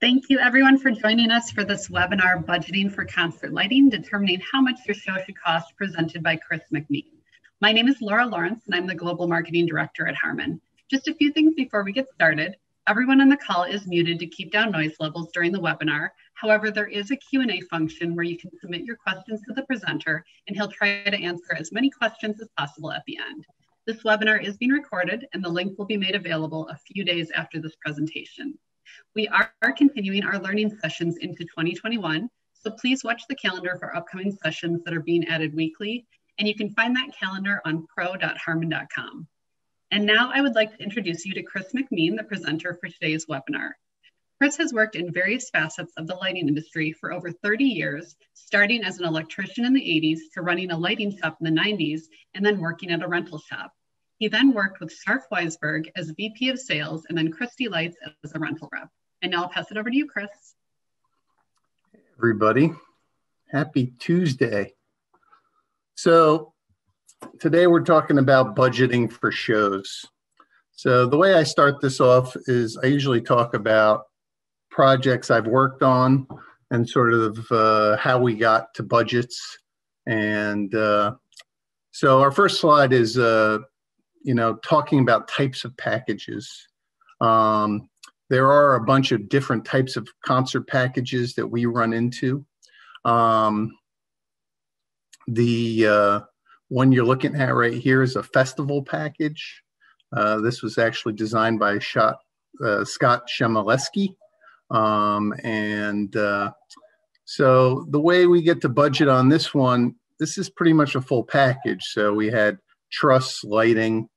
Thank you everyone for joining us for this webinar, Budgeting for Concert Lighting, Determining How Much Your Show Should Cost, presented by Chris McMeen. My name is Laura Lawrence and I'm the Global Marketing Director at Harman. Just a few things before we get started. Everyone on the call is muted to keep down noise levels during the webinar. However, there is a Q&A function where you can submit your questions to the presenter and he'll try to answer as many questions as possible at the end. This webinar is being recorded and the link will be made available a few days after this presentation. We are continuing our learning sessions into 2021, so please watch the calendar for upcoming sessions that are being added weekly, and you can find that calendar on pro.harman.com. And now I would like to introduce you to Chris McMeen, the presenter for today's webinar. Chris has worked in various facets of the lighting industry for over 30 years, starting as an electrician in the 80s to running a lighting shop in the 90s and then working at a rental shop. He then worked with Sarf Weisberg as VP of Sales and then Christy Lights as a rental rep. And now I'll pass it over to you, Chris. Hey everybody, happy Tuesday. So today we're talking about budgeting for shows. So the way I start this off is I usually talk about projects I've worked on and sort of how we got to budgets. And so our first slide is, you know, talking about types of packages. There are a bunch of different types of concert packages that we run into. The one you're looking at right here is a festival package. This was actually designed by Scott Shemaleski. So the way we get to budget on this one, this is pretty much a full package. So we had truss, lighting,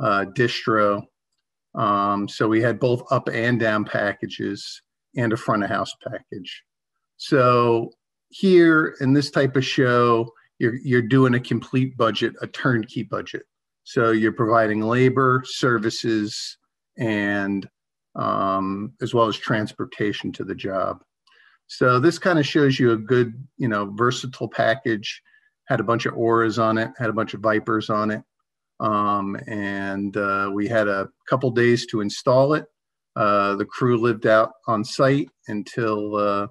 distro. So we had both up and down packages and a front of house package. So here in this type of show, you're doing a complete budget, a turnkey budget. So you're providing labor, services, and as well as transportation to the job. So this kind of shows you a good, you know, versatile package. Had a bunch of Auras on it, had a bunch of Vipers on it. We had a couple days to install it. The crew lived out on site until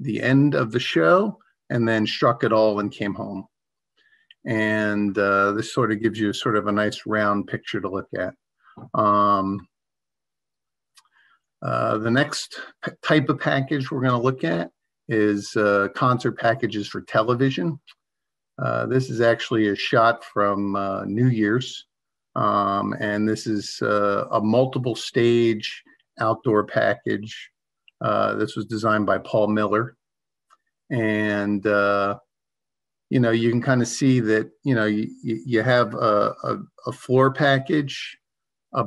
the end of the show and then struck it all and came home. And this sort of gives you sort of a nice round picture to look at. The next type of package we're going to look at is concert packages for television. This is actually a shot from New Year's, and this is a multiple stage outdoor package. This was designed by Paul Miller. And, you know, you can kind of see that, you know, you have a floor package, a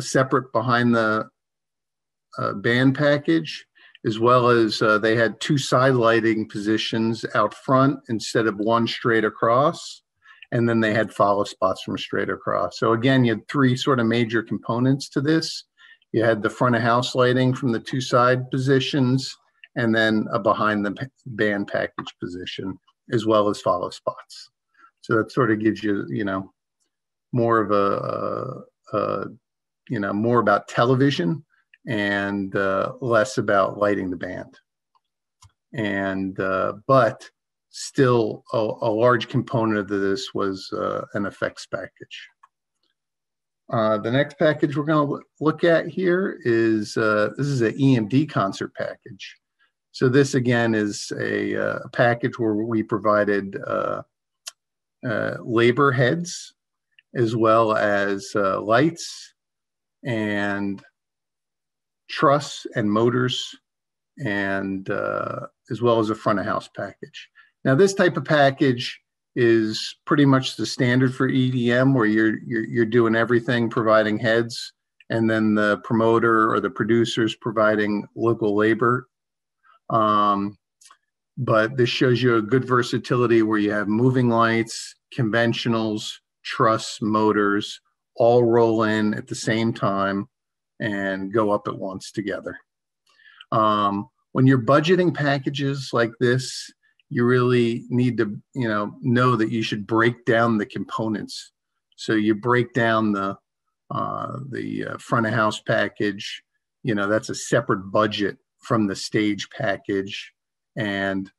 separate behind the band package, as well as they had two side lighting positions out front instead of one straight across. And then they had follow spots from straight across. So again, you had three sort of major components to this. You had the front of house lighting from the two side positions, and then a behind the band package position, as well as follow spots. So that sort of gives you, you know, more of you know, more about television and less about lighting the band. And, but still a large component of this was an effects package. The next package we're gonna look at here is, this is an EMD concert package. So this again is a package where we provided labor heads, as well as lights and truss and motors, and as well as a front of house package. Now this type of package is pretty much the standard for EDM, where you're doing everything, providing heads, and then the promoter or the producers providing local labor. But this shows you a good versatility where you have moving lights, conventionals, truss, motors, all roll in at the same time and go up at once together. When you're budgeting packages like this, you really need to, you know that you should break down the components. So you break down the front of house package, you know, that's a separate budget from the stage package and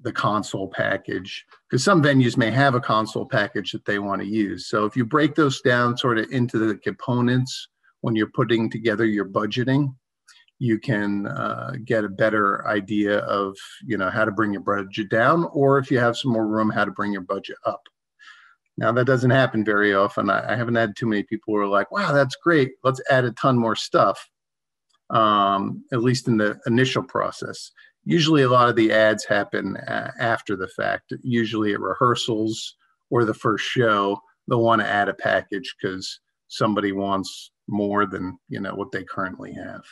the console package, because some venues may have a console package that they want to use. So if you break those down sort of into the components when you're putting together your budgeting, you can get a better idea of, you know, how to bring your budget down, or if you have some more room, how to bring your budget up. Now, that doesn't happen very often. I haven't had too many people who are like, wow, that's great, let's add a ton more stuff, at least in the initial process. Usually a lot of the ads happen after the fact, usually at rehearsals or the first show. They'll want to add a package because somebody wants more than, you know, what they currently have.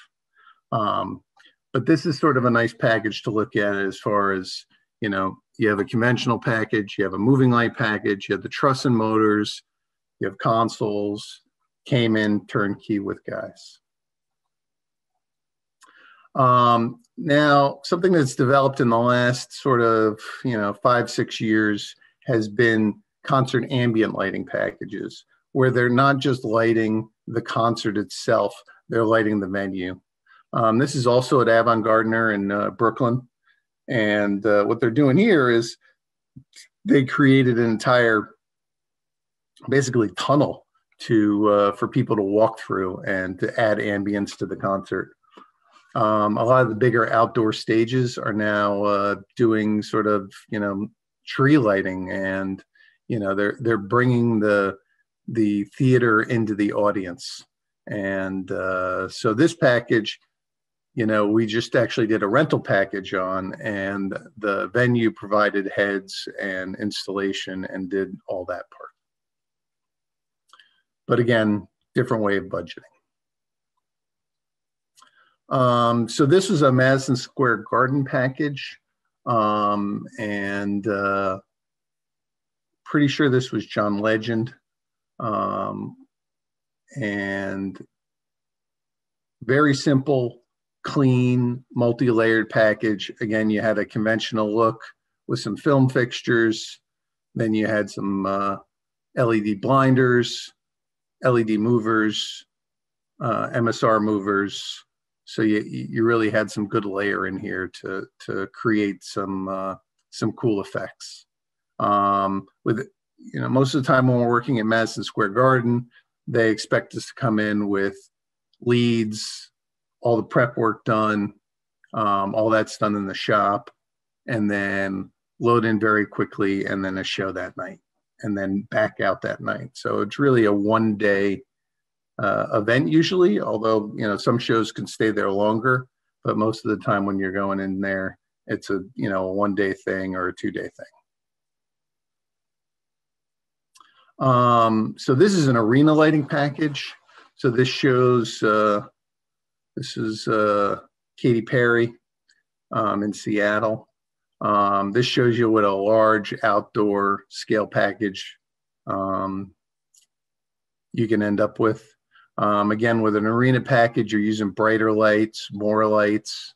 But this is sort of a nice package to look at as far as, you know, you have a conventional package, you have a moving light package, you have the truss and motors, you have consoles, came in turnkey with guys. Now, something that's developed in the last sort of, you know, 5-6 years has been concert ambient lighting packages, where they're not just lighting the concert itself, they're lighting the venue. This is also at Avant Gardner in Brooklyn. And what they're doing here is they created an entire, basically, tunnel to for people to walk through and to add ambience to the concert. A lot of the bigger outdoor stages are now doing sort of, you know, tree lighting, and, you know, they're bringing the theater into the audience. And so this package, you know, we just actually did a rental package on, and the venue provided heads and installation and did all that part. But again, different way of budgeting. So this was a Madison Square Garden package, and pretty sure this was John Legend, and very simple, clean, multi-layered package. Again, you had a conventional look with some film fixtures, then you had some LED blinders, LED movers, MSR movers. So you really had some good layer in here to create some cool effects. With, you know, most of the time when we're working at Madison Square Garden, they expect us to come in with leads, all the prep work done, all that's done in the shop, and then load in very quickly, and then a show that night, and then back out that night. So it's really a one-day event usually, although, you know, some shows can stay there longer, but most of the time when you're going in there, it's a, you know, a one-day thing or a two-day thing. So this is an arena lighting package. So this shows, this is Katy Perry in Seattle. This shows you what a large outdoor scale package you can end up with. Again, with an arena package, you're using brighter lights, more lights.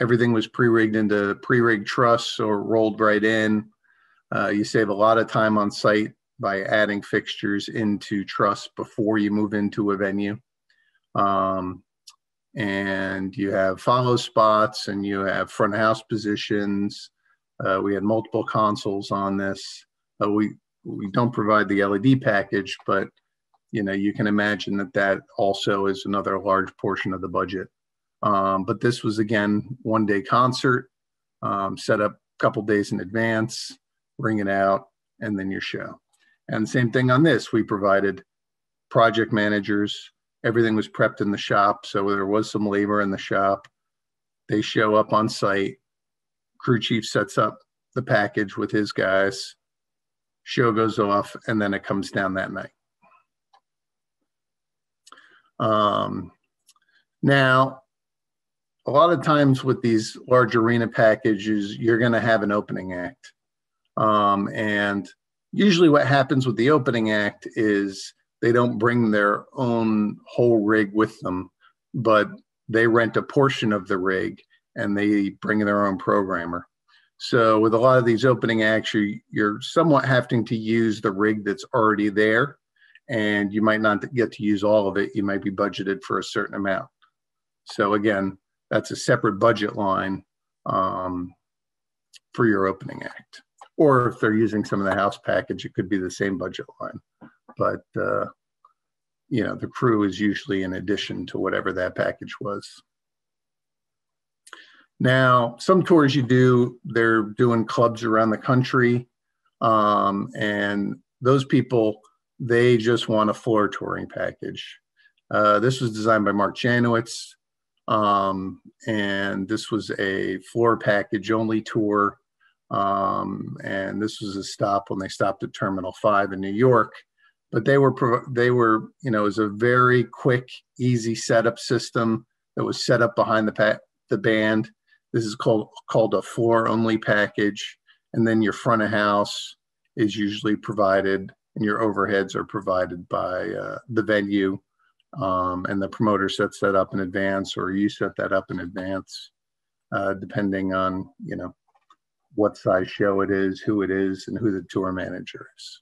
Everything was pre-rigged into pre-rigged truss or rolled right in. You save a lot of time on site by adding fixtures into truss before you move into a venue. And you have follow spots, and you have front of house positions. We had multiple consoles on this. We don't provide the LED package, but, you know, you can imagine that that also is another large portion of the budget. But this was, again, one-day concert, set up a couple days in advance, bring it out, and then your show. And same thing on this. We provided project managers. Everything was prepped in the shop, so there was some labor in the shop. They show up on site. Crew chief sets up the package with his guys. Show goes off, and then it comes down that night. Now, a lot of times with these large arena packages, you're going to have an opening act. And usually what happens with the opening act is they don't bring their own whole rig with them, but they rent a portion of the rig and they bring their own programmer. So with a lot of these opening acts, you're somewhat having to use the rig that's already there and you might not get to use all of it. You might be budgeted for a certain amount. So again, that's a separate budget line for your opening act. Or if they're using some of the house package, it could be the same budget line. But you know, the crew is usually in addition to whatever that package was. Now, some tours you do, they're doing clubs around the country. And those people, they just want a floor touring package. This was designed by Mark Janowitz. And this was a floor package only tour. And this was a stop when they stopped at Terminal 5 in New York. But they were, you know, it was a very quick, easy setup system that was set up behind the band. This is called a floor only package. And then your front of house is usually provided, and your overheads are provided by the venue, and the promoter sets that up in advance, or you set that up in advance, depending on, you know, what size show it is, who it is, and who the tour manager is.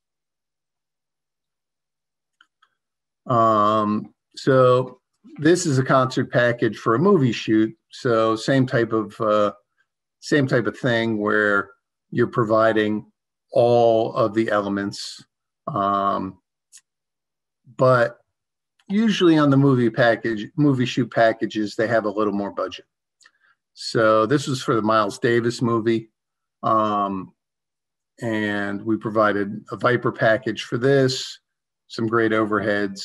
So this is a concert package for a movie shoot. So same type of thing where you're providing all of the elements. But usually on the movie shoot packages, they have a little more budget. So this was for the Miles Davis movie. And we provided a Viper package for this, some great overheads,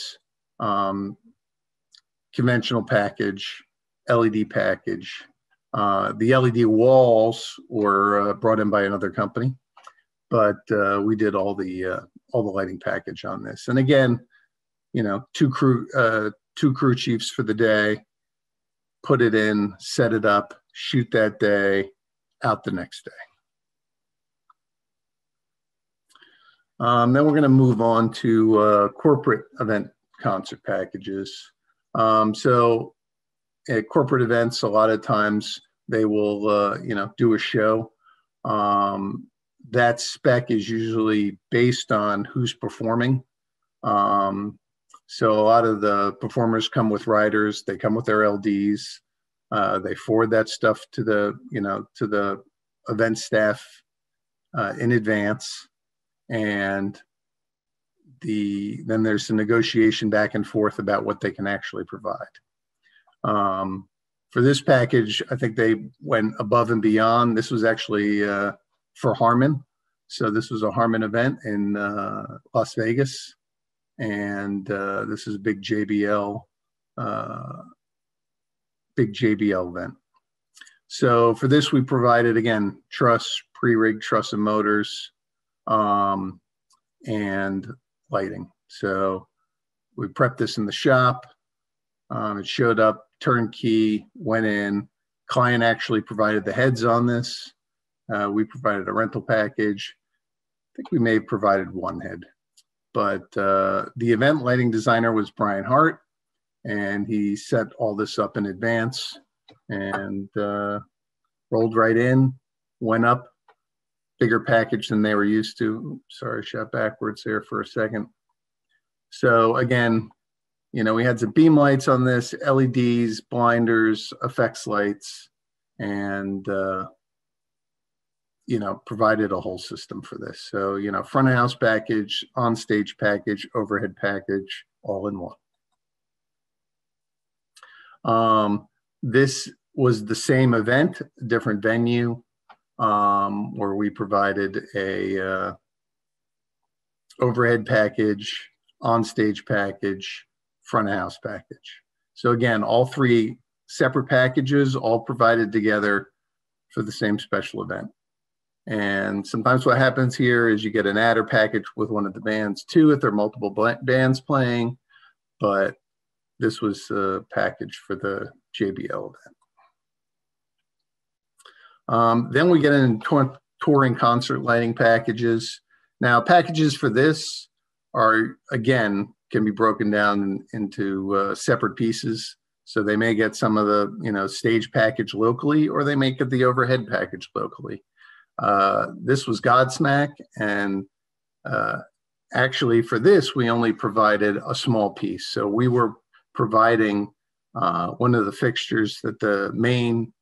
conventional package, LED package. The LED walls were brought in by another company, but we did all the lighting package on this. And again, you know, two crew chiefs for the day, put it in, set it up, shoot that day, out the next day. Then we're going to move on to corporate event concert packages. So at corporate events, a lot of times they will, you know, do a show. That spec is usually based on who's performing. So a lot of the performers come with riders. They come with their LDs. They forward that stuff to the, you know, to the event staff in advance. And then there's some negotiation back and forth about what they can actually provide. For this package, I think they went above and beyond. This was actually for Harman. So this was a Harman event in Las Vegas. And this is a big JBL event. So for this, we provided, again, truss, pre-rig truss and motors, and lighting. So we prepped this in the shop. It showed up turnkey, went in. Client actually provided the heads on this. We provided a rental package. I think we may have provided one head, but the event lighting designer was Brian Hart, and he set all this up in advance and rolled right in, went up. Bigger package than they were used to. Sorry, shot backwards there for a second. So again, you know, we had some beam lights on this, LEDs, blinders, effects lights, and, you know, provided a whole system for this. So, you know, front of house package, on stage package, overhead package, all in one. This was the same event, different venue. Where we provided a overhead package, on-stage package, front of house package. So again, all three separate packages, all provided together for the same special event. And sometimes what happens here is you get an adder package with one of the bands too, if there are multiple bands playing, but this was the package for the JBL event. Then we get into touring concert lighting packages. Now, packages for this are, again, can be broken down into separate pieces. So they may get some of the, you know, stage package locally, or they may get the overhead package locally. This was Godsmack, and Actually, for this, we only provided a small piece. So we were providing one of the fixtures that the main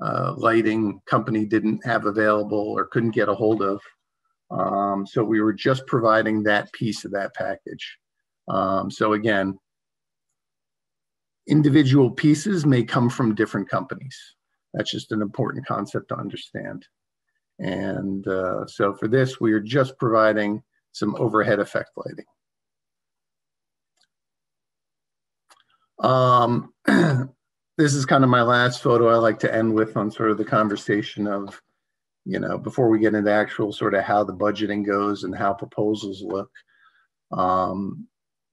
lighting company didn't have available or couldn't get a hold of. So we were just providing that piece of that package. So again, individual pieces may come from different companies. That's just an important concept to understand. And so for this, we are just providing some overhead effect lighting. This is kind of my last photo I like to end with on sort of the conversation of, you know, before we get into actual sort of how the budgeting goes and how proposals look.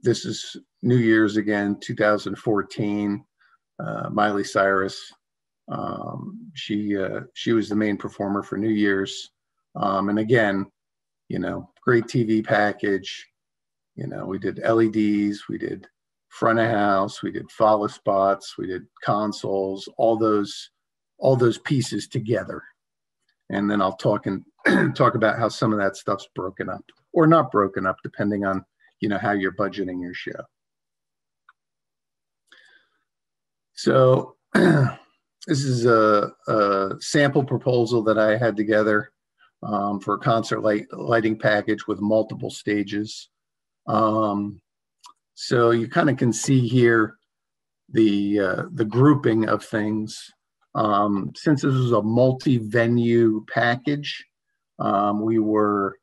This is New Year's again, 2014, Miley Cyrus. She was the main performer for New Year's. And again, you know, great TV package. You know, we did LEDs, we did front of house, we did follow spots, we did consoles, all those pieces together. And then I'll talk about how some of that stuff's broken up or not broken up, depending on, you know, how you're budgeting your show. So this is a sample proposal that I had together for a concert lighting package with multiple stages. So you kind of can see here the grouping of things. Since this was a multi-venue package, we were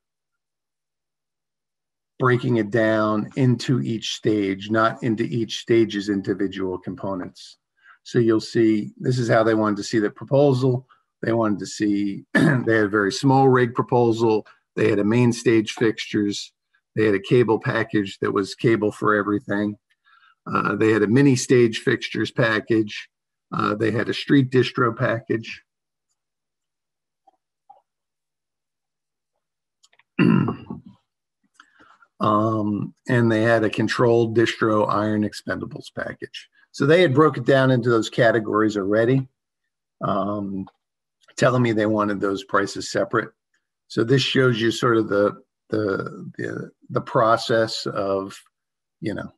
breaking it down into each stage, not into each stage's individual components. So you'll see, this is how they wanted to see the proposal. They wanted to see, they had a very small rig proposal. They had a main stage fixtures. They had a cable package that was cable for everything. They had a mini stage fixtures package. They had a street distro package. And they had a controlled distro iron expendables package. So they had broken it down into those categories already, telling me they wanted those prices separate. So this shows you sort of the process of, you know,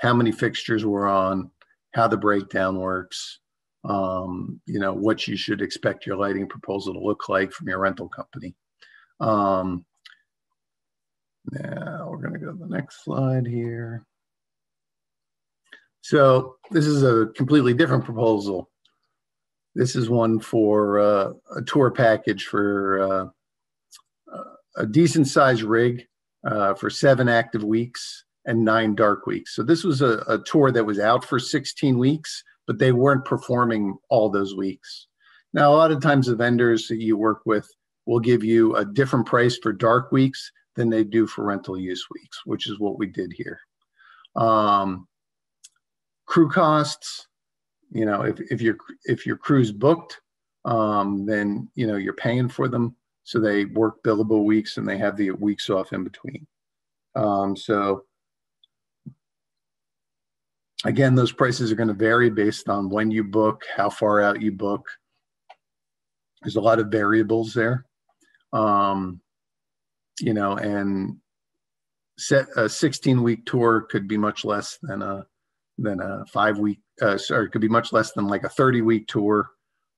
how many fixtures were on, how the breakdown works, you know, what you should expect your lighting proposal to look like from your rental company. Now we're going to go to the next slide here. So this is a completely different proposal. This is one for a tour package for a decent sized rig for 7 active weeks and 9 dark weeks. So this was a tour that was out for 16 weeks, but they weren't performing all those weeks. Now, a lot of times the vendors that you work with will give you a different price for dark weeks than they do for rental use weeks, which is what we did here. Crew costs, you know, if your crew's booked, then, you know, you're paying for them. So they work billable weeks and they have the weeks off in between. So again, those prices are going to vary based on when you book, how far out you book. There's a lot of variables there. You know, and a 16-week tour could be much less than a 5-week, sorry, it could be much less than like a 30-week tour,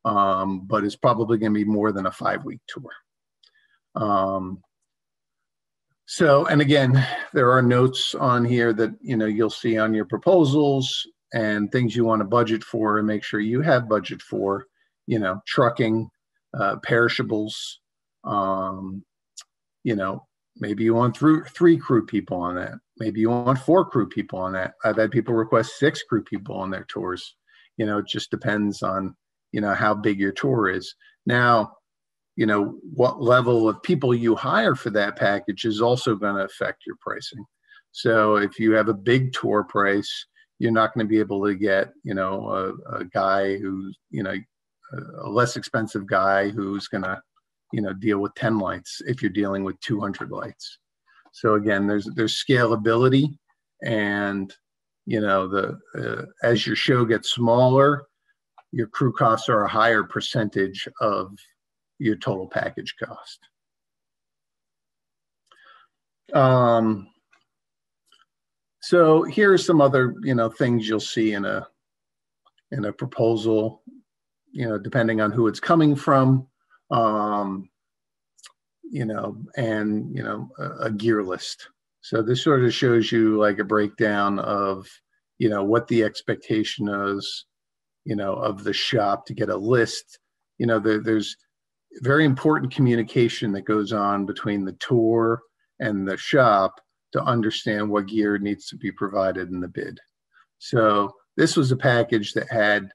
but it's probably going to be more than a 5-week tour. So, and again, there are notes on here that, you know, you'll see on your proposals and things you want to budget for and make sure you have budget for, you know, trucking, perishables, you know, maybe you want 3 crew people on that. Maybe you want 4 crew people on that. I've had people request 6 crew people on their tours. You know, it just depends on, you know, how big your tour is. Now, you know, what level of people you hire for that package is also going to affect your pricing. So if you have a big tour price, you're not going to be able to get, you know, a guy who's, you know, a less expensive guy who's going to, you know, deal with 10 lights if you're dealing with 200 lights. So again, there's scalability, and, you know, as your show gets smaller, your crew costs are a higher percentage of your total package cost. So here are some other, things you'll see in a proposal, depending on who it's coming from, and, a gear list. So this sort of shows you like a breakdown of, what the expectation is, of the shop to get a list. There's very important communication that goes on between the tour and the shop to understand what gear needs to be provided in the bid. So this was a package that had,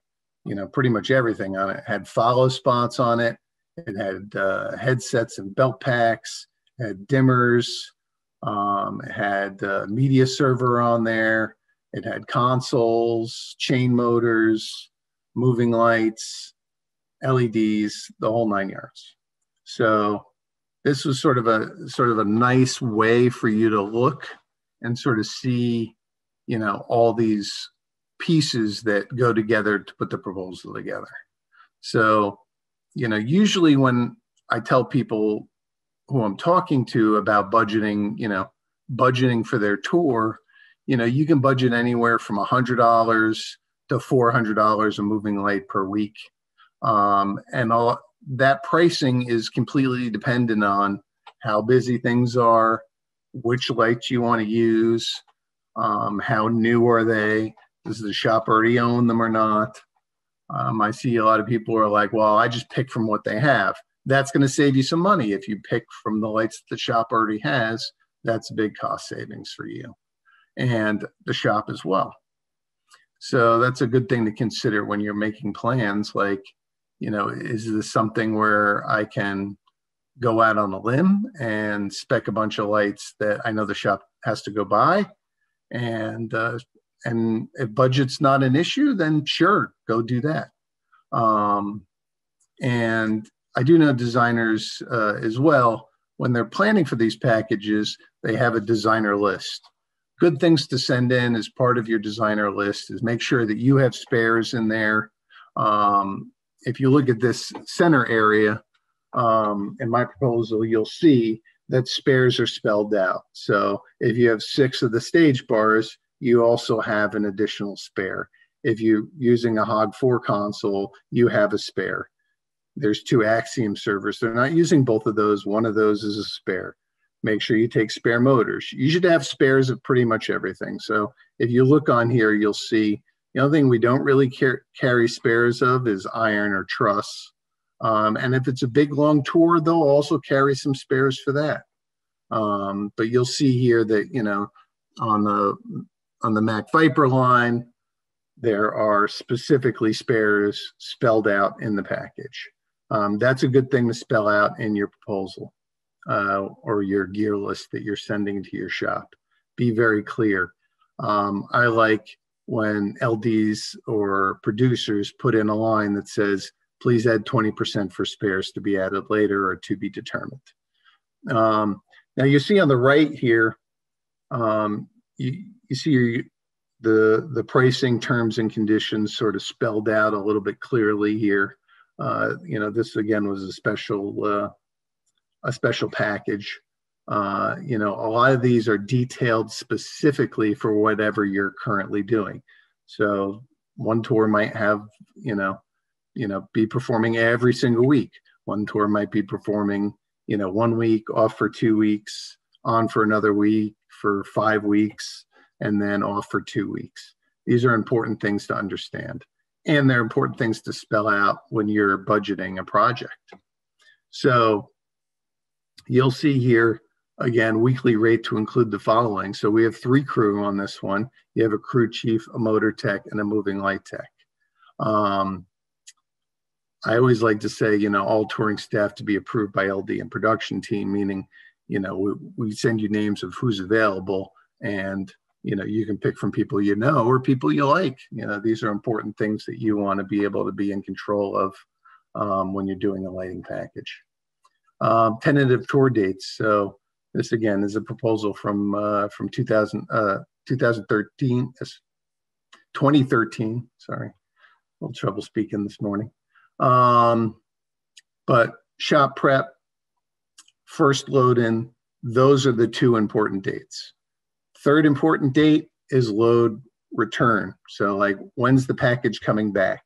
pretty much everything on it. It had follow spots on it. It had headsets and belt packs, it had dimmers, it had a media server on there. It had consoles, chain motors, moving lights, LEDs, the whole nine yards. So this was sort of a nice way for you to look and sort of see, all these pieces that go together to put the proposal together. So, usually when I tell people who I'm talking to about budgeting, budgeting for their tour, you can budget anywhere from $100 to $400 a moving light per week. And all that pricing is completely dependent on how busy things are, which lights you want to use, how new are they, does the shop already own them or not. I see a lot of people are like, well, I just pick from what they have. That's going to save you some money. If you pick from the lights that the shop already has, that's big cost savings for you and the shop as well. So that's a good thing to consider when you're making plans, like, is this something where I can go out on a limb and spec a bunch of lights that I know the shop has to go buy? And if budget's not an issue, then sure, go do that. And I do know designers as well, when they're planning for these packages, they have a designer list. Good things to send in as part of your designer list is make sure that you have spares in there. If you look at this center area in my proposal, you'll see that spares are spelled out. So if you have 6 of the stage bars, you also have an additional spare. If you're using a Hog 4 console, you have a spare. There's 2 Axiom servers. They're not using both of those. One of those is a spare. Make sure you take spare motors. You should have spares of pretty much everything. So if you look on here, you'll see the only thing we don't really carry spares of is iron or truss. And if it's a big, long tour, they'll also carry some spares for that. But you'll see here that, on the Mac Viper line, there are specifically spares spelled out in the package. That's a good thing to spell out in your proposal or your gear list that you're sending to your shop. Be very clear. I like when LDs or producers put in a line that says, please add 20% for spares to be added later or to be determined. Now you see on the right here, you see the pricing terms and conditions sort of spelled out a little bit clearly here. This again was a special package. A lot of these are detailed specifically for whatever you're currently doing. So one tour might have, be performing every single week. One tour might be performing, 1 week, off for 2 weeks, on for another week, for 5 weeks, and then off for 2 weeks. These are important things to understand. And they're important things to spell out when you're budgeting a project. So you'll see here, again, weekly rate to include the following. So we have 3 crew on this one. You have a crew chief, a motor tech, and a moving light tech. I always like to say, all touring staff to be approved by LD and production team, meaning, we send you names of who's available and, you can pick from people or people you like. These are important things that you want to be able to be in control of when you're doing a lighting package. Tentative tour dates. So this again is a proposal from 2013. Sorry, a little trouble speaking this morning. But shop prep, first load in, Those are the two important dates. Third important date is load return. So like, when's the package coming back?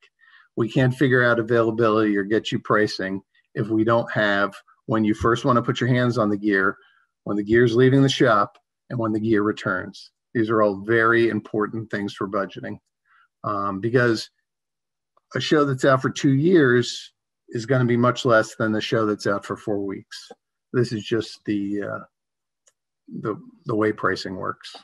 We can't figure out availability or get you pricing if we don't have when you first want to put your hands on the gear, when the gear's leaving the shop, and when the gear returns. These are all very important things for budgeting, because a show that's out for 2 years is going to be much less than the show that's out for 4 weeks. This is just the way pricing works.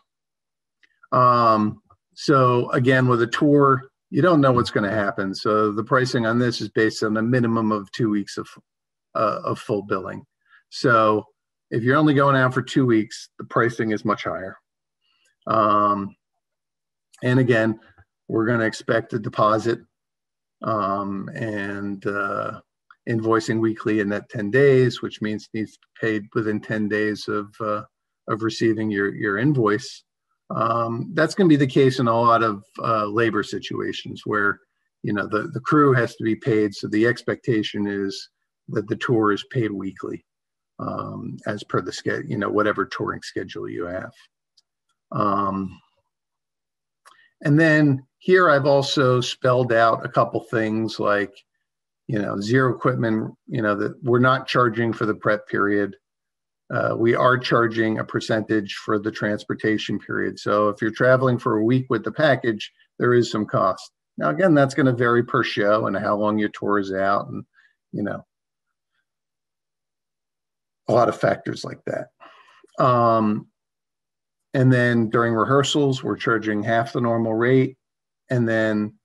So again, with a tour, you don't know what's going to happen. So the pricing on this is based on a minimum of 2 weeks of full billing. So if you're only going out for 2 weeks, the pricing is much higher. And again, we're going to expect a deposit and invoicing weekly in that 10 days, which means it needs to be paid within 10 days of receiving your invoice. That's going to be the case in a lot of labor situations where, you know, the crew has to be paid. So the expectation is that the tour is paid weekly as per the schedule, you know, whatever touring schedule you have. And then here I've also spelled out a couple things like, you know, zero equipment, you know, that we're not charging for the prep period. We are charging a percentage for the transportation period. So if you're traveling for a week with the package, there is some cost. Now, again, that's going to vary per show and how long your tour is out and, you know, a lot of factors like that. And then during rehearsals, we're charging half the normal rate and then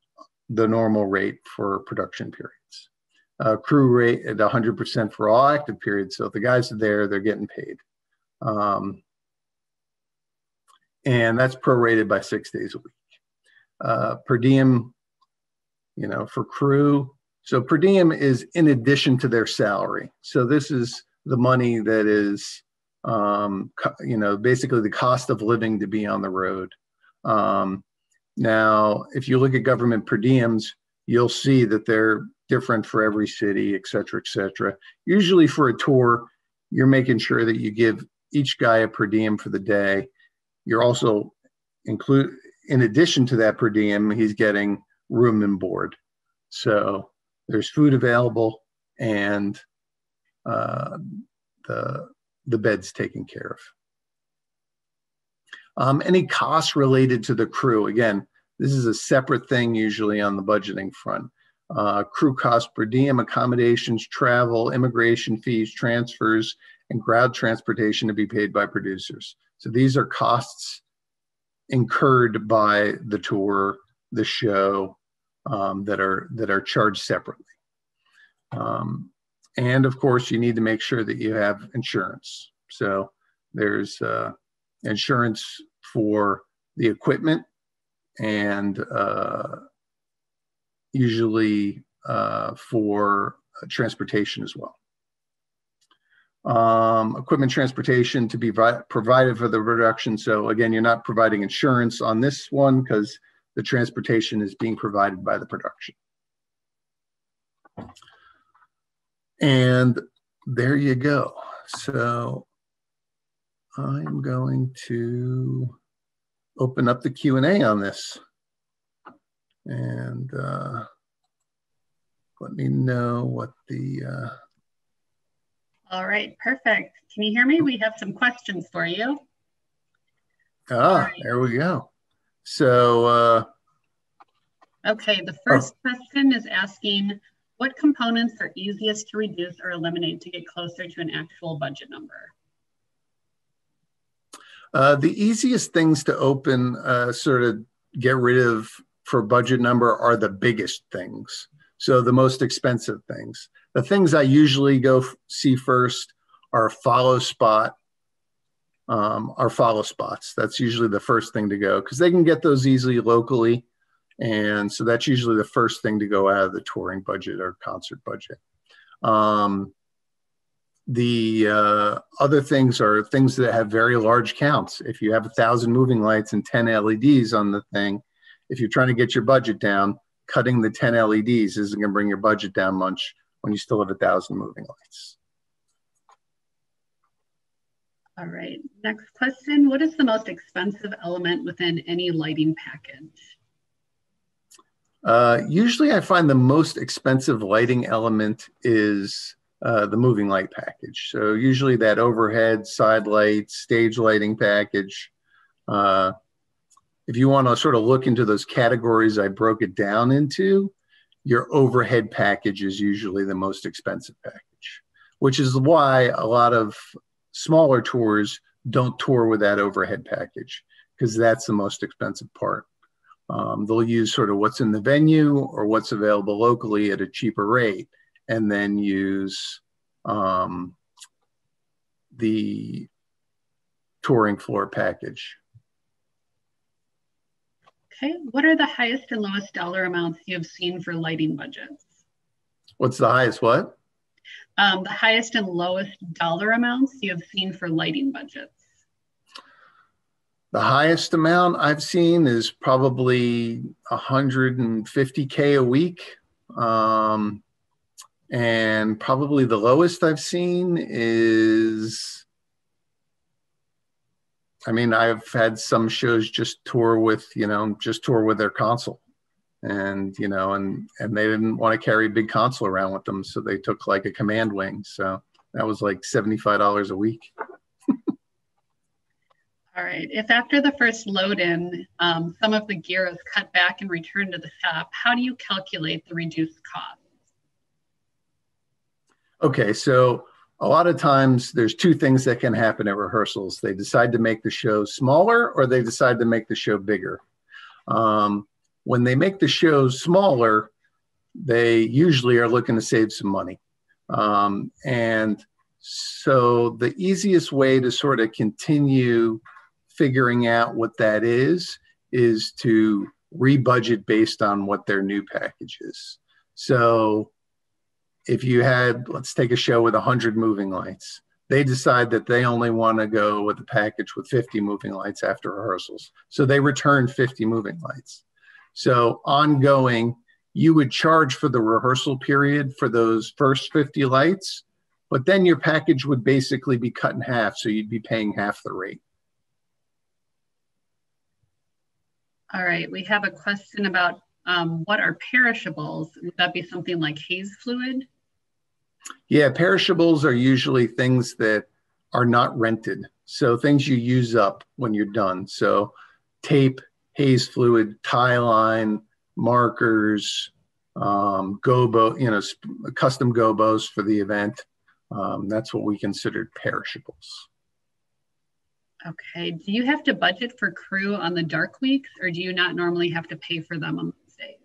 the normal rate for production periods. Crew rate at 100% for all active periods. So if the guys are there, they're getting paid. And that's prorated by 6 days a week. Per diem, you know, for crew. So per diem is in addition to their salary. So this is the money that is, you know, basically the cost of living to be on the road. Now, if you look at government per diems, you'll see that they're different for every city, et cetera, et cetera. Usually for a tour, you're making sure that you give each guy a per diem for the day. You're also in addition to that per diem, he's getting room and board. So there's food available and the bed's taken care of. Any costs related to the crew? Again, this is a separate thing usually on the budgeting front. Crew costs per diem, accommodations, travel, immigration fees, transfers, and crowd transportation to be paid by producers. So these are costs incurred by the tour, the show, that are charged separately. And of course, you need to make sure that you have insurance. So there's insurance for the equipment and usually for transportation as well. Equipment transportation to be provided for the production. So again, you're not providing insurance on this one because the transportation is being provided by the production. And there you go. So I'm going to open up the Q&A on this. And let me know what the... All right, perfect. Can you hear me? We have some questions for you. Ah, right. There we go. So... Okay, the first question is asking, what components are easiest to reduce or eliminate to get closer to an actual budget number? The easiest things to sort of get rid of for budget number are the biggest things. So the most expensive things. The things I usually go see first are follow spots. That's usually the first thing to go because they can get those easily locally. And so that's usually the first thing to go out of the touring budget or concert budget. The other things are things that have very large counts. If you have 1,000 moving lights and 10 LEDs on the thing, if you're trying to get your budget down, cutting the 10 LEDs isn't going to bring your budget down much when you still have 1,000 moving lights. All right, next question. What is the most expensive element within any lighting package? Usually I find the most expensive lighting element is the moving light package. So usually that overhead, side lights, stage lighting package. If you want to sort of look into those categories I broke it down into, your overhead package is usually the most expensive package, which is why a lot of smaller tours don't tour with that overhead package, because that's the most expensive part. They'll use sort of what's in the venue or what's available locally at a cheaper rate, and then use the touring floor package. Okay, what are the highest and lowest dollar amounts you have seen for lighting budgets? What's the highest what? The highest and lowest dollar amounts you have seen for lighting budgets. The highest amount I've seen is probably $150K a week. And probably the lowest I've seen is, I mean, I've had some shows just tour with, just tour with their console. And, and they didn't want to carry a big console around with them. So they took like a command wing. So that was like $75 a week. All right, if after the first load-in, some of the gear is cut back and returned to the shop, how do you calculate the reduced cost? Okay, so a lot of times there's two things that can happen at rehearsals. They decide to make the show smaller or they decide to make the show bigger. When they make the show smaller, they usually are looking to save some money. And so the easiest way to sort of continue figuring out what that is to rebudget based on what their new package is. So if you had, let's take a show with 100 moving lights, they decide that they only want to go with a package with 50 moving lights after rehearsals. So they return 50 moving lights. So ongoing, you would charge for the rehearsal period for those first 50 lights, but then your package would basically be cut in half. So you'd be paying half the rate. All right, we have a question about what are perishables? Would that be something like haze fluid? Yeah, perishables are usually things that are not rented. So things you use up when you're done. So tape, haze fluid, tie line, markers, gobo, custom gobos for the event. That's what we considered perishables. Okay, do you have to budget for crew on the dark weeks, or do you not normally have to pay for them on those days?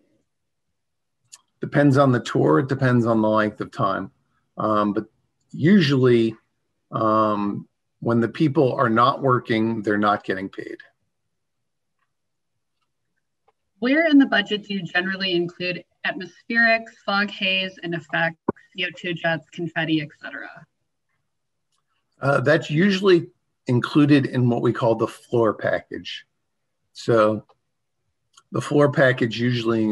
Depends on the tour, it depends on the length of time. But usually when the people are not working, they're not getting paid. Where in the budget do you generally include atmospherics, fog, haze, and effects, CO2 jets, confetti, etc.? That's usually included in what we call the floor package. So the floor package usually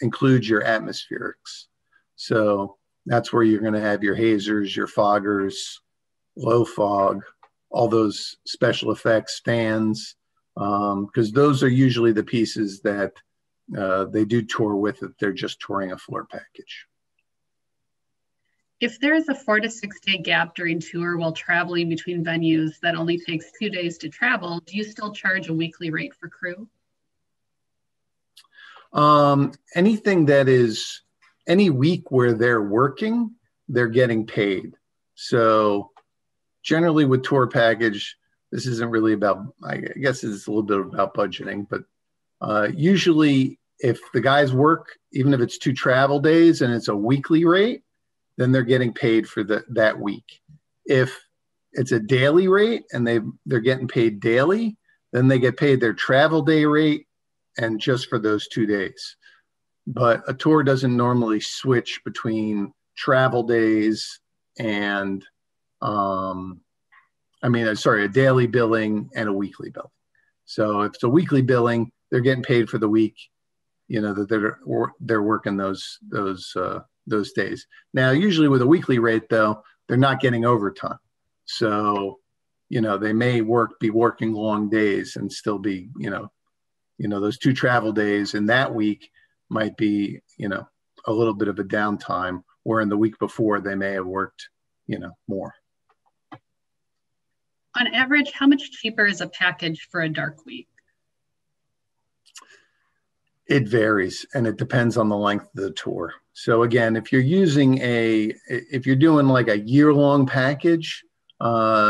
includes your atmospherics. So that's where you're going to have your hazers, your foggers, low fog, all those special effects, fans, because those are usually the pieces that they do tour with if they're just touring a floor package. If there is a 4 to 6 day gap during tour while traveling between venues that only takes 2 days to travel, do you still charge a weekly rate for crew? Anything that is, any week where they're working, they're getting paid. So generally with tour package, this isn't really about, I guess it's a little bit about budgeting, but usually if the guys work, even if it's 2 travel days and it's a weekly rate, then they're getting paid for that week. If it's a daily rate and they're getting paid daily, then they get paid their travel day rate and just for those 2 days. But a tour doesn't normally switch between travel days and, a daily billing and a weekly billing. So if it's a weekly billing, they're getting paid for the week, that they're working those days. Now, usually with a weekly rate though, they're not getting overtime. So you know, they may be working long days and still be, you know, those two travel days and that week might be, you know, a little bit of a downtime, where in the week before they may have worked, you know, more. On average, how much cheaper is a package for a dark week? It varies, and it depends on the length of the tour. So again, if you're using if you're doing like a year-long package, you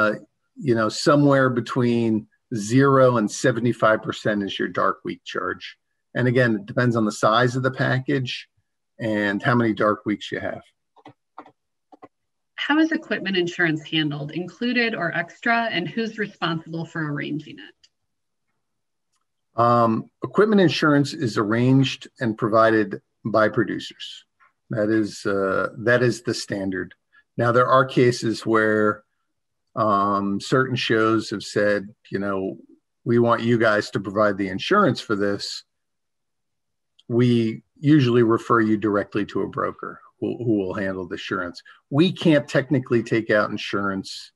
know, somewhere between 0% and 75% is your dark week charge. And again, it depends on the size of the package and how many dark weeks you have. How is equipment insurance handled, included or extra, and who's responsible for arranging it? Equipment insurance is arranged and provided by producers. That is the standard. Now, there are cases where certain shows have said, you know, we want you guys to provide the insurance for this. We usually refer you directly to a broker who will handle the insurance. We can't technically take out insurance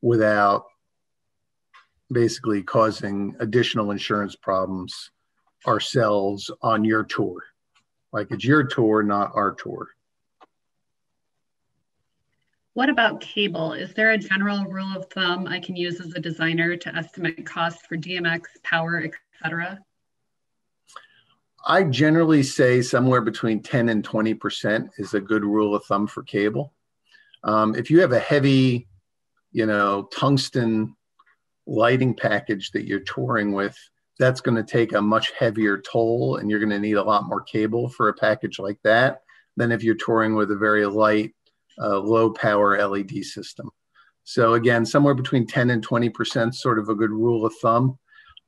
without basically causing additional insurance problems ourselves on your tour. Like, it's your tour, not our tour. What about cable? Is there a general rule of thumb I can use as a designer to estimate costs for DMX, power, etc.? I generally say somewhere between 10 and 20% is a good rule of thumb for cable. If you have a heavy, you know, tungsten lighting package that you're touring with, that's going to take a much heavier toll, and you're going to need a lot more cable for a package like that than if you're touring with a very light, low power LED system. So again, somewhere between 10 and 20% is sort of a good rule of thumb.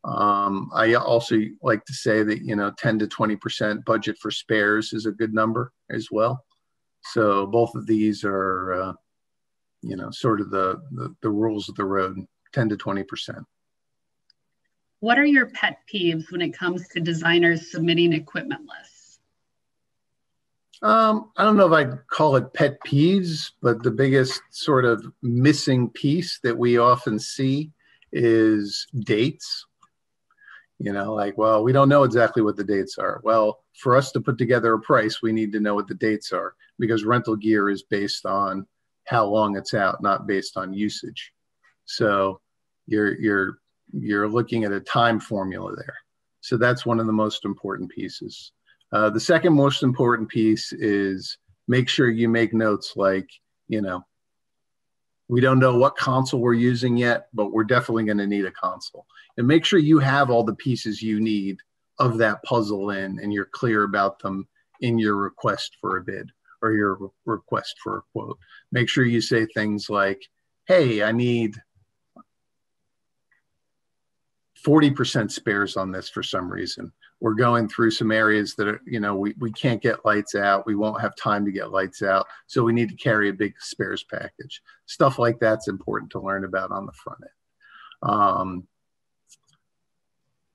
I also like to say that, you know, 10 to 20% budget for spares is a good number as well. So both of these are, you know, sort of the rules of the road, 10 to 20%. What are your pet peeves when it comes to designers submitting equipment lists? I don't know if I'd call it pet peeves, but the biggest sort of missing piece that we often see is dates. You know, like, well, we don't know exactly what the dates are. Well, for us to put together a price, we need to know what the dates are, because rental gear is based on how long it's out, not based on usage. So you're looking at a time formula there. So that's one of the most important pieces. The second most important piece is make sure you make notes like, you know, we don't know what console we're using yet, but we're definitely going to need a console. And make sure you have all the pieces you need of that puzzle in, and you're clear about them in your request for a bid or your request for a quote. Make sure you say things like, hey, I need 40% spares on this for some reason. We're going through some areas that are, you know, we can't get lights out. We won't have time to get lights out. So we need to carry a big spares package. Stuff like that's important to learn about on the front end.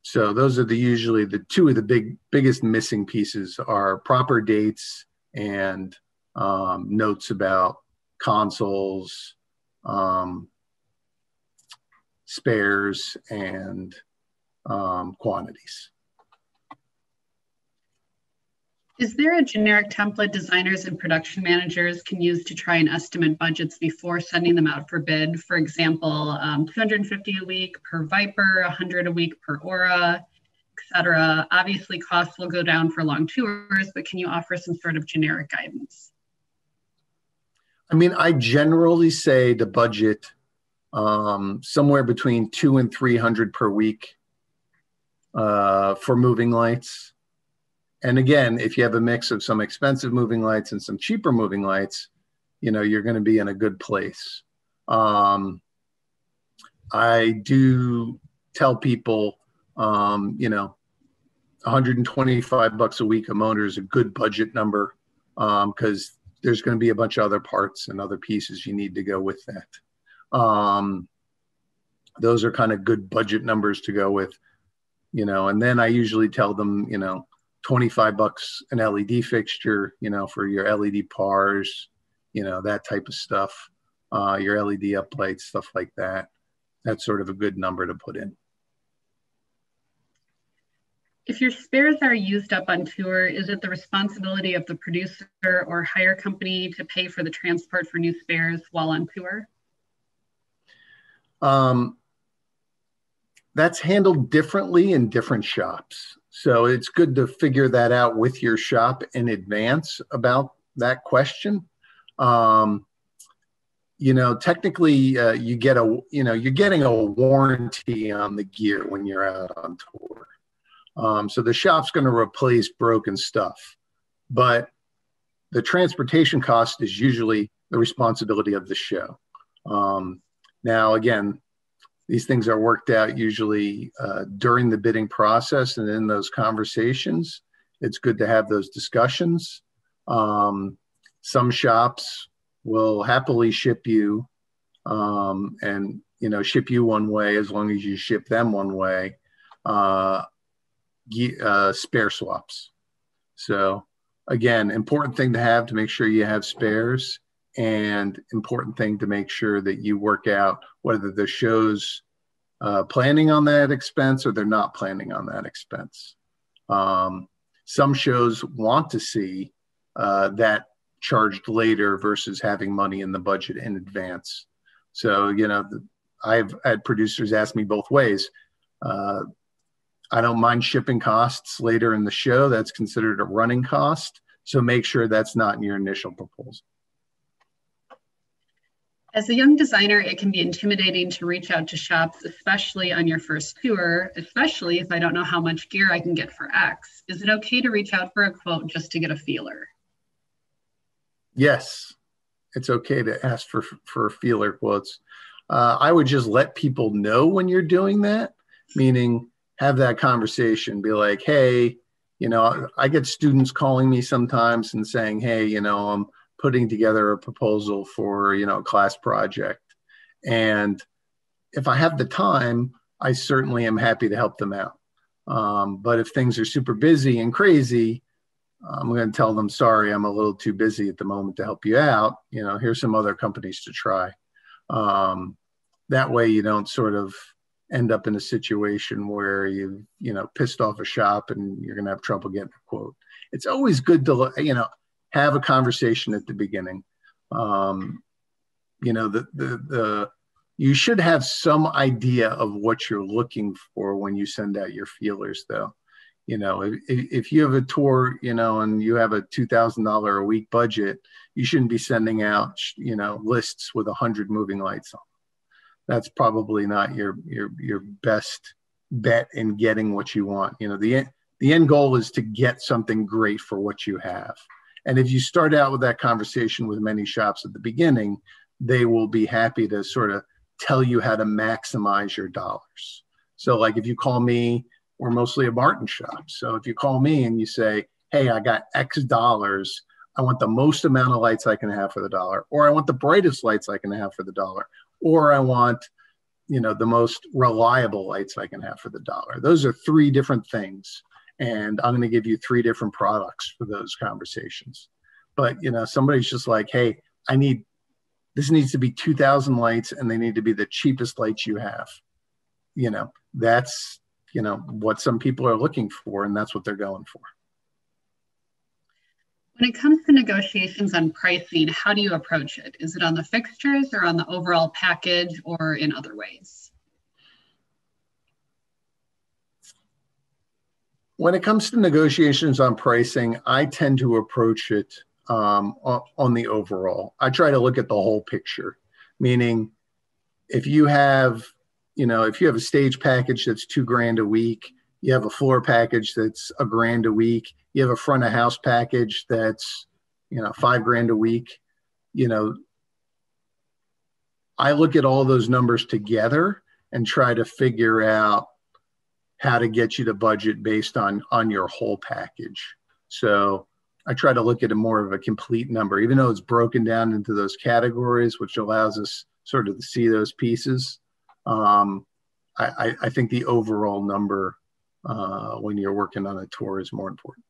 So those are usually the two biggest missing pieces are proper dates and notes about consoles, spares, and quantities. Is there a generic template designers and production managers can use to try and estimate budgets before sending them out for bid? For example, $250 a week per Viper, $100 a week per Aura, etc. Obviously, costs will go down for long tours, but can you offer some sort of generic guidance? I mean, I generally say to budget somewhere between $200 and $300 per week for moving lights. And again, if you have a mix of some expensive moving lights and some cheaper moving lights, you know, you're going to be in a good place. I do tell people, you know, $125 a week a motor is a good budget number, because there's going to be a bunch of other parts and other pieces you need to go with that. Those are kind of good budget numbers to go with, you know, and then I usually tell them, you know, $25 an LED fixture, you know, for your LED pars, you know, that type of stuff. your LED up lights, stuff like that. That's sort of a good number to put in. If your spares are used up on tour, is it the responsibility of the producer or hire company to pay for the transport for new spares while on tour? That's handled differently in different shops. So it's good to figure that out with your shop in advance about that question. You know, technically you get a, you're getting a warranty on the gear when you're out on tour. So the shop's going to replace broken stuff, but the transportation cost is usually the responsibility of the show. Now, again, these things are worked out usually during the bidding process, and in those conversations, it's good to have those discussions. Some shops will happily ship you and, ship you one way as long as you ship them one way. Spare swaps. So again, important thing to have to make sure you have spares, and important thing to make sure that you work out whether the show's planning on that expense or they're not planning on that expense. Some shows want to see that charged later versus having money in the budget in advance. So, I've had producers ask me both ways. I don't mind shipping costs later in the show. That's considered a running cost. So make sure that's not in your initial proposal. As a young designer, it can be intimidating to reach out to shops, especially on your first tour, especially if I don't know how much gear I can get for X. Is it okay to reach out for a quote just to get a feeler? Yes, it's okay to ask for feeler quotes. I would just let people know when you're doing that, meaning have that conversation, be like, hey, I get students calling me sometimes and saying, hey, I'm putting together a proposal for, a class project. And if I have the time, I certainly am happy to help them out. But if things are super busy and crazy, I'm going to tell them, sorry, I'm a little too busy at the moment to help you out. Here's some other companies to try. That way you don't sort of end up in a situation where you, pissed off a shop and you're going to have trouble getting a quote. It's always good to, have a conversation at the beginning. You should have some idea of what you're looking for when you send out your feelers though. If you have a tour, and you have a $2,000 a week budget, you shouldn't be sending out, lists with 100 moving lights on. That's probably not your best bet in getting what you want. The end goal is to get something great for what you have. And if you start out with that conversation with many shops at the beginning, they will be happy to sort of tell you how to maximize your dollars. So like if you call me, we're mostly a Martin shop. So if you call me and you say, hey, I got X dollars, I want the most amount of lights I can have for the dollar, or I want the brightest lights I can have for the dollar, or I want, the most reliable lights I can have for the dollar. Those are three different things. And I'm going to give you three different products for those conversations. But, somebody's just like, hey, this needs to be 2,000 lights and they need to be the cheapest lights you have. That's, what some people are looking for, and that's what they're going for. When it comes to negotiations on pricing, how do you approach it? Is it on the fixtures or on the overall package or in other ways? When it comes to negotiations on pricing, I tend to approach it on the overall. I try to look at the whole picture, meaning if you have, if you have a stage package that's $2 grand a week, you have a floor package that's $1 grand a week, you have a front of house package that's, $5 grand a week. I look at all those numbers together and try to figure out how to get you to budget based on your whole package. So I try to look at a more of a complete number, even though it's broken down into those categories, which allows us sort of to see those pieces. I think the overall number when you're working on a tour is more important.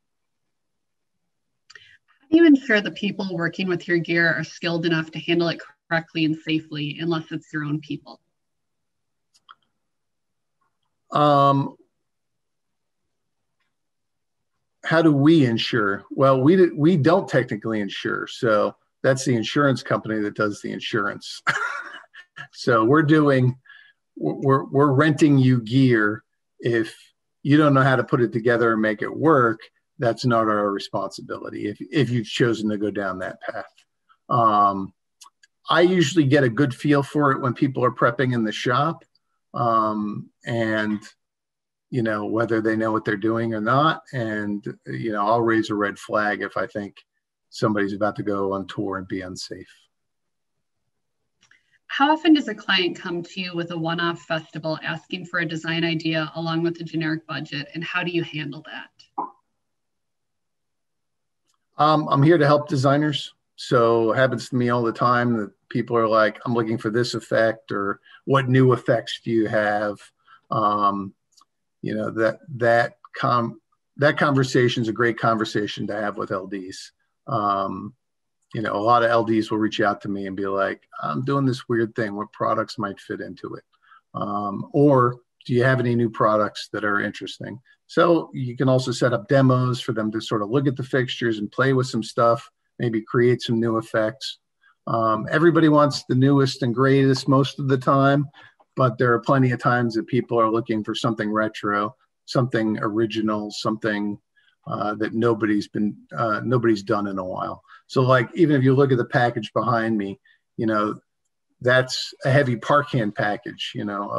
How do you ensure the people working with your gear are skilled enough to handle it correctly and safely unless it's your own people? How do we insure? Well, we don't technically insure. So that's the insurance company that does the insurance. So we're renting you gear. If you don't know how to put it together and make it work, that's not our responsibility if you've chosen to go down that path. I usually get a good feel for it when people are prepping in the shop, and you know, whether they know what they're doing or not. And you know, I'll raise a red flag if I think somebody's about to go on tour and be unsafe. How often does a client come to you with a one-off festival asking for a design idea along with a generic budget, and how do you handle that? I'm here to help designers. So it happens to me all the time that people are like, I'm looking for this effect, or what new effects do you have? You know, that conversation is a great conversation to have with LDs. You know, a lot of LDs will reach out to me and be like, I'm doing this weird thing. What products might fit into it? Or do you have any new products that are interesting? So you can also set up demos for them to sort of look at the fixtures and play with some stuff, maybe create some new effects. Everybody wants the newest and greatest most of the time, but there are plenty of times that people are looking for something retro, something original, something that nobody's done in a while. So like, even if you look at the package behind me, you know, that's a heavy Parkhand package, you know,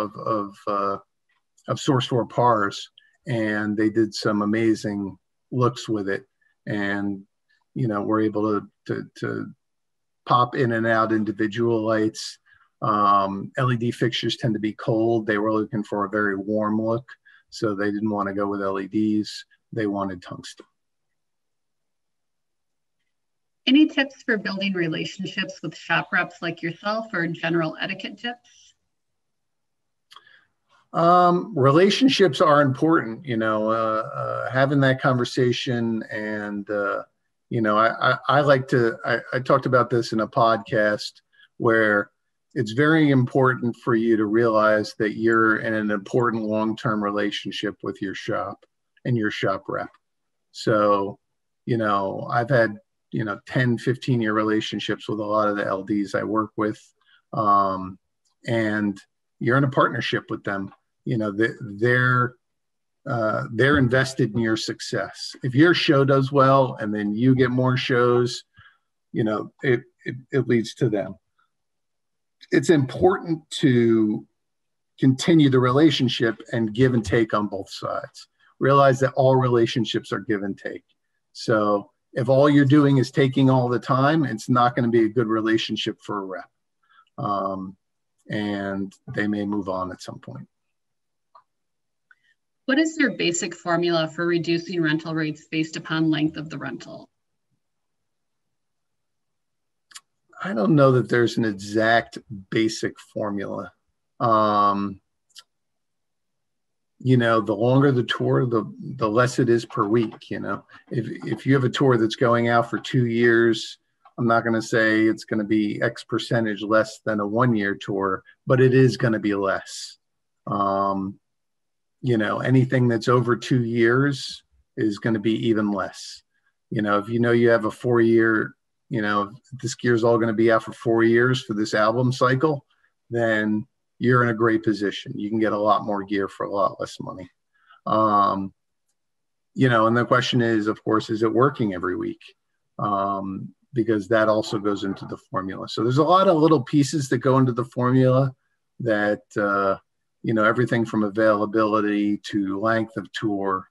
of Source Four pars, and they did some amazing looks with it. And you know, we're able to pop in and out individual lights. LED fixtures tend to be cold. They were looking for a very warm look, so they didn't want to go with LEDs. They wanted tungsten. Any tips for building relationships with shop reps like yourself, or general etiquette tips? Relationships are important, you know, having that conversation. And, you know, I like to, I talked about this in a podcast where it's very important for you to realize that you're in an important long-term relationship with your shop and your shop rep. So, you know, I've had, you know, 10, 15-year relationships with a lot of the LDs I work with. And you're in a partnership with them. You know, they're invested in your success. If your show does well and then you get more shows, you know, it leads to them. It's important to continue the relationship and give and take on both sides. Realize that all relationships are give and take. So if all you're doing is taking all the time, it's not going to be a good relationship for a rep. And they may move on at some point. What is your basic formula for reducing rental rates based upon length of the rental? I don't know that there's an exact basic formula. You know, the longer the tour, the less it is per week. You know, if you have a tour that's going out for 2 years, I'm not going to say it's going to be X percentage less than a one-year tour, but it is going to be less. You know, anything that's over 2 years is going to be even less. You know, if you know you have a four-year, you know, this gear's all going to be out for 4 years for this album cycle, then you're in a great position. You can get a lot more gear for a lot less money. You know, and the question is, of course, is it working every week? Because that also goes into the formula. So there's a lot of little pieces that go into the formula that, you know, everything from availability to length of tour.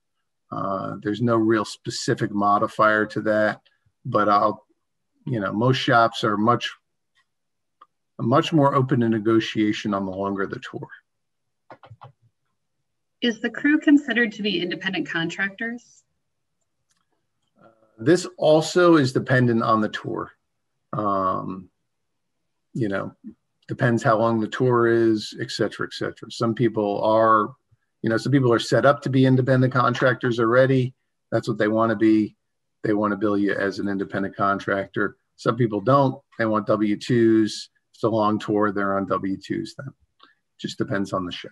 There's no real specific modifier to that, but you know, most shops are much more open to negotiation on the longer the tour. Is the crew considered to be independent contractors? This also is dependent on the tour. You know, depends how long the tour is, et cetera, et cetera. Some people are, you know, some people are set up to be independent contractors already. That's what they want to be. They want to bill you as an independent contractor. Some people don't. They want W-2s. it's a long tour, they're on W-2s then. Just depends on the show.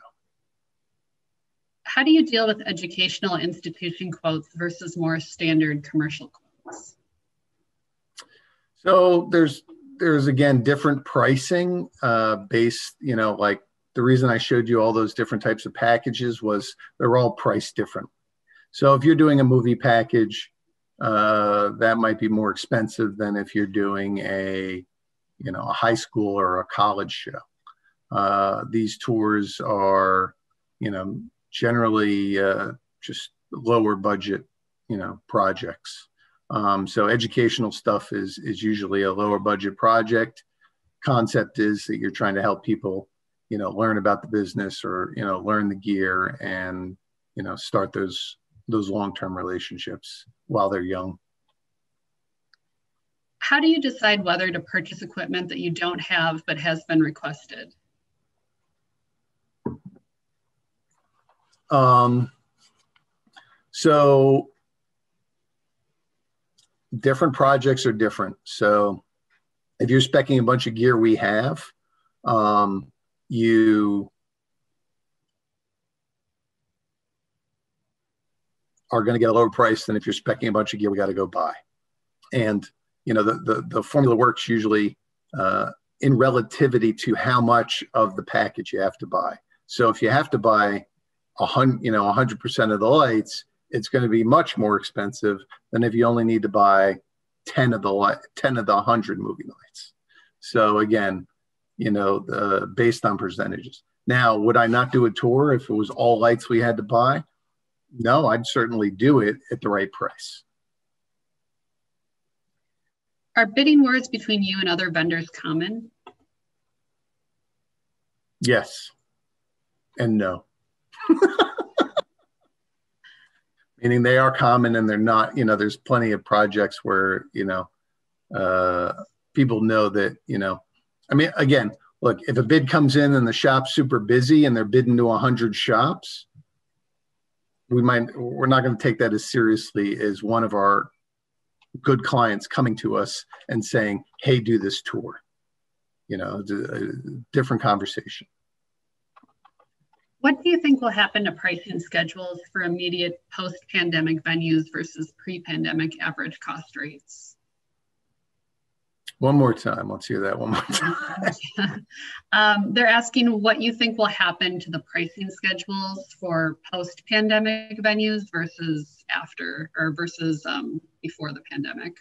How do you deal with educational institution quotes versus more standard commercial quotes? So there's again, different pricing based, you know, like the reason I showed you all those different types of packages was they're all priced different. So if you're doing a movie package, that might be more expensive than if you're doing a, you know, a high school or a college show. These tours are, you know, generally just lower budget, you know, projects. So educational stuff is usually a lower budget project. Concept is that you're trying to help people, you know, learn about the business or, you know, learn the gear and, you know, start those long-term relationships while they're young. How do you decide whether to purchase equipment that you don't have but has been requested? So different projects are different. So if you're speccing a bunch of gear we have, you are going to get a lower price than if you're speccing a bunch of gear we got to go buy. And, you know, the formula works usually in relativity to how much of the package you have to buy. So if you have to buy 100% of the lights, it's going to be much more expensive than if you only need to buy 10 of the 100 movie lights. So again, you know, based on percentages. Now, would I not do a tour if it was all lights we had to buy? No, I'd certainly do it at the right price. Are bidding wars between you and other vendors common? Yes and no. Meaning they are common and they're not, you know, there's plenty of projects where, you know, people know that, you know, I mean, again, look, if a bid comes in and the shop's super busy and they're bidding to 100 shops, we're not going to take that as seriously as one of our good clients coming to us and saying, hey, do this tour. You know, it's a different conversation. What do you think will happen to pricing schedules for immediate post-pandemic venues versus pre-pandemic average cost rates? One more time, let's hear that one more time. They're asking what you think will happen to the pricing schedules for post-pandemic venues versus after or versus before the pandemic.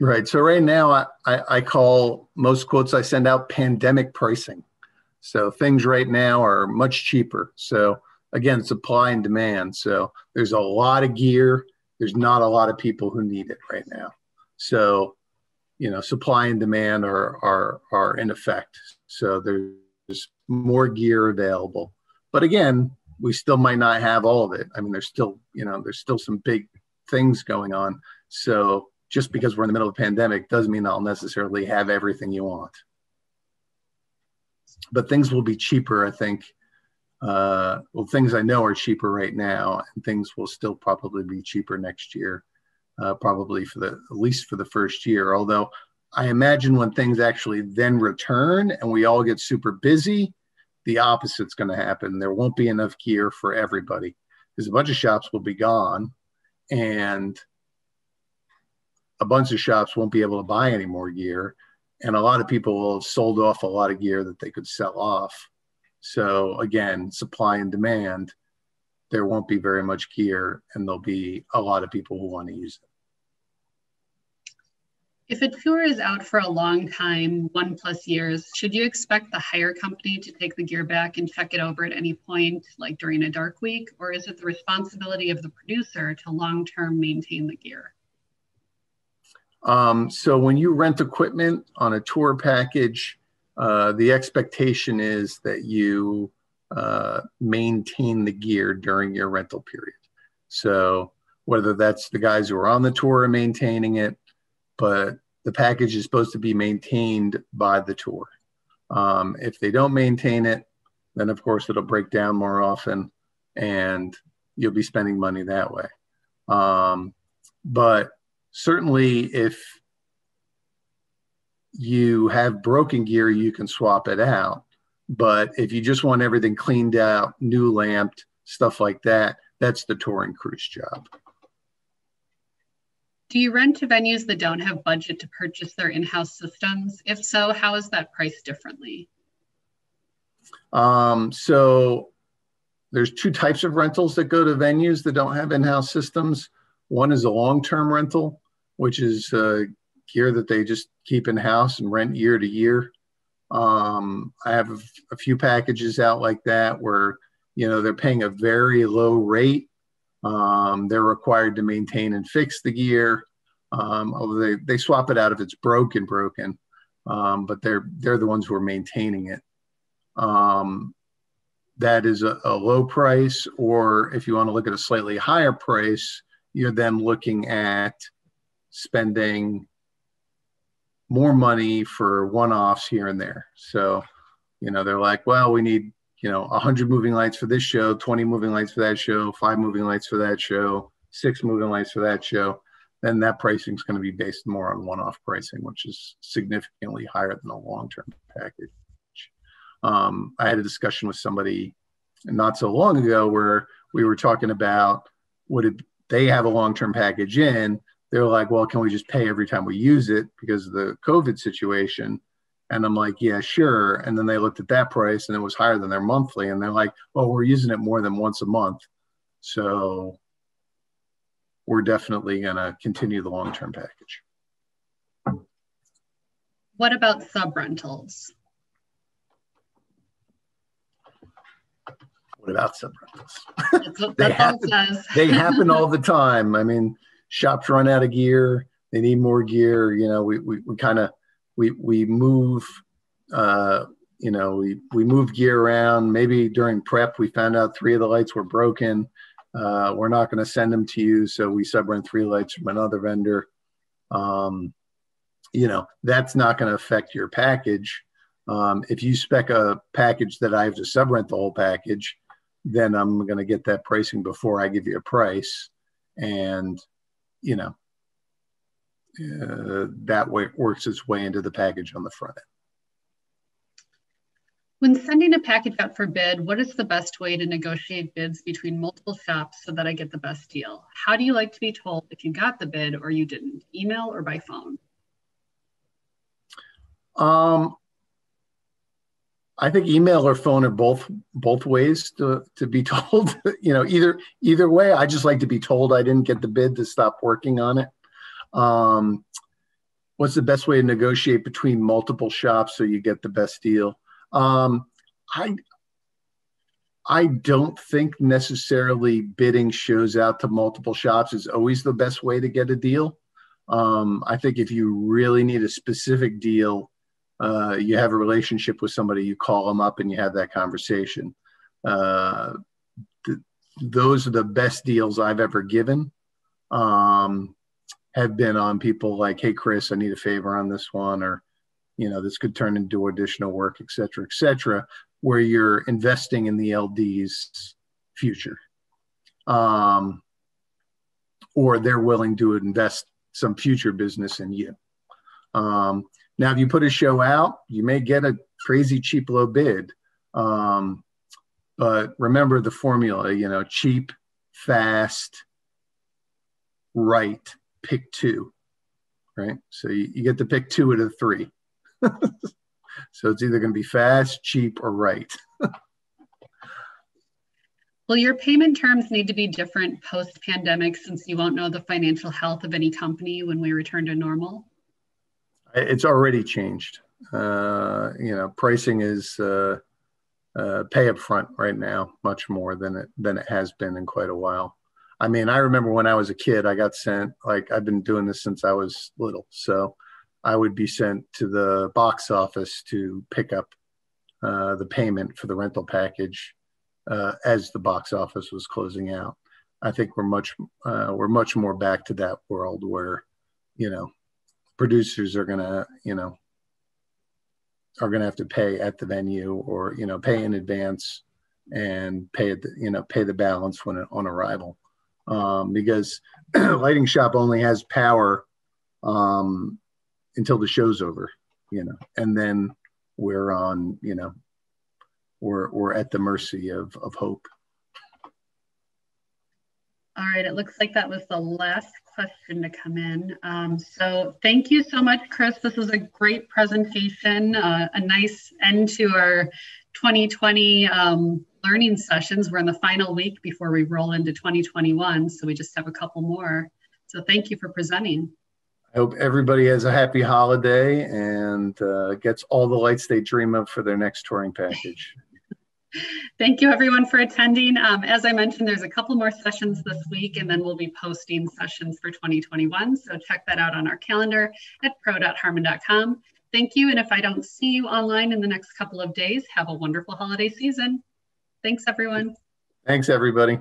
Right, so right now I call most quotes I send out pandemic pricing. So things right now are much cheaper. So again, supply and demand. So there's a lot of gear. There's not a lot of people who need it right now. So, you know, supply and demand are in effect. So there's more gear available. But again, we still might not have all of it. I mean, there's still, you know, there's still some big things going on. So just because we're in the middle of a pandemic doesn't mean I'll necessarily have everything you want. But things will be cheaper, I think. Well, things I know are cheaper right now, and things will still probably be cheaper next year, probably at least for the first year. Although I imagine when things actually then return and we all get super busy, the opposite's going to happen. There won't be enough gear for everybody because a bunch of shops will be gone, and a bunch of shops won't be able to buy any more gear. And a lot of people will have sold off a lot of gear that they could sell off. So again, supply and demand, there won't be very much gear and there'll be a lot of people who want to use it. If a tour is out for a long time, 1+ years, should you expect the hire company to take the gear back and check it over at any point, like during a dark week? Or is it the responsibility of the producer to long-term maintain the gear? So when you rent equipment on a tour package, the expectation is that you maintain the gear during your rental period. So whether that's the guys who are on the tour are maintaining it, but the package is supposed to be maintained by the tour. If they don't maintain it, then of course it'll break down more often and you'll be spending money that way. But certainly, if you have broken gear, you can swap it out. But if you just want everything cleaned out, new lamped, stuff like that, that's the touring crew's job. Do you rent to venues that don't have budget to purchase their in-house systems? If so, how is that priced differently? So there's two types of rentals that go to venues that don't have in-house systems. One is a long-term rental, which is gear that they just keep in-house and rent year to year. I have a few packages out like that where, you know, they're paying a very low rate. They're required to maintain and fix the gear. Although they swap it out if it's broken, but they're the ones who are maintaining it. That is a low price, or if you want to look at a slightly higher price, you're then looking at spending more money for one-offs here and there. So, you know, they're like, well, we need, you know, 100 moving lights for this show, 20 moving lights for that show, 5 moving lights for that show, 6 moving lights for that show. Then that pricing is going to be based more on one-off pricing, which is significantly higher than a long-term package. I had a discussion with somebody not so long ago where we were talking about, they have a long-term package in. They're like, well, can we just pay every time we use it because of the COVID situation? And I'm like, yeah, sure. And then they looked at that price and it was higher than their monthly. And they're like, well, we're using it more than once a month. So we're definitely going to continue the long-term package. What about sub-rentals? What about sub-rentals? They happen all the time. I mean, shops run out of gear. They need more gear. You know, we move gear around. Maybe during prep, we found out 3 of the lights were broken. We're not going to send them to you, so we sub-rent 3 lights from another vendor. You know, that's not going to affect your package. If you spec a package that I have to sub-rent the whole package, then I'm going to get that pricing before I give you a price. And you know, that way it works its way into the package on the front end. When sending a package out for bid, what is the best way to negotiate bids between multiple shops so that I get the best deal? How do you like to be told if you got the bid or you didn't, email or by phone? I think email or phone are both ways to be told. You know, either way, I just like to be told I didn't get the bid to stop working on it. What's the best way to negotiate between multiple shops so you get the best deal? I don't think necessarily bidding shows out to multiple shops is always the best way to get a deal. I think if you really need a specific deal, you have a relationship with somebody, you call them up and you have that conversation. Those are the best deals I've ever given. Have been on people like, hey, Chris, I need a favor on this one, or, you know, this could turn into additional work, et cetera, where you're investing in the LD's future. Or they're willing to invest some future business in you. Now, if you put a show out, you may get a crazy cheap low bid. But remember the formula, you know, cheap, fast, right, pick 2, right? So you get to pick 2 out of 3. So it's either going to be fast, cheap, or right. Will your payment terms need to be different post-pandemic since you won't know the financial health of any company when we return to normal? It's already changed. You know, pricing is pay up front right now, much more than it has been in quite a while. I mean, I remember when I was a kid, I got sent, like, I've been doing this since I was little. So I would be sent to the box office to pick up the payment for the rental package as the box office was closing out. I think we're much more back to that world where, you know, producers are gonna have to pay at the venue, or, you know, pay in advance and pay the balance when on arrival, because lighting shop only has power until the show's over. you know, and then we're on, you know, we're at the mercy of hope. All right, it looks like that was the last question to come in. So thank you so much, Chris. This was a great presentation, a nice end to our 2020 learning sessions. We're in the final week before we roll into 2021, so we just have a couple more. So thank you for presenting. I hope everybody has a happy holiday and gets all the lights they dream of for their next touring package. Thank you everyone for attending. As I mentioned, there's a couple more sessions this week, and then we'll be posting sessions for 2021. So check that out on our calendar at pro.harman.com. Thank you. And if I don't see you online in the next couple of days, have a wonderful holiday season. Thanks everyone. Thanks everybody.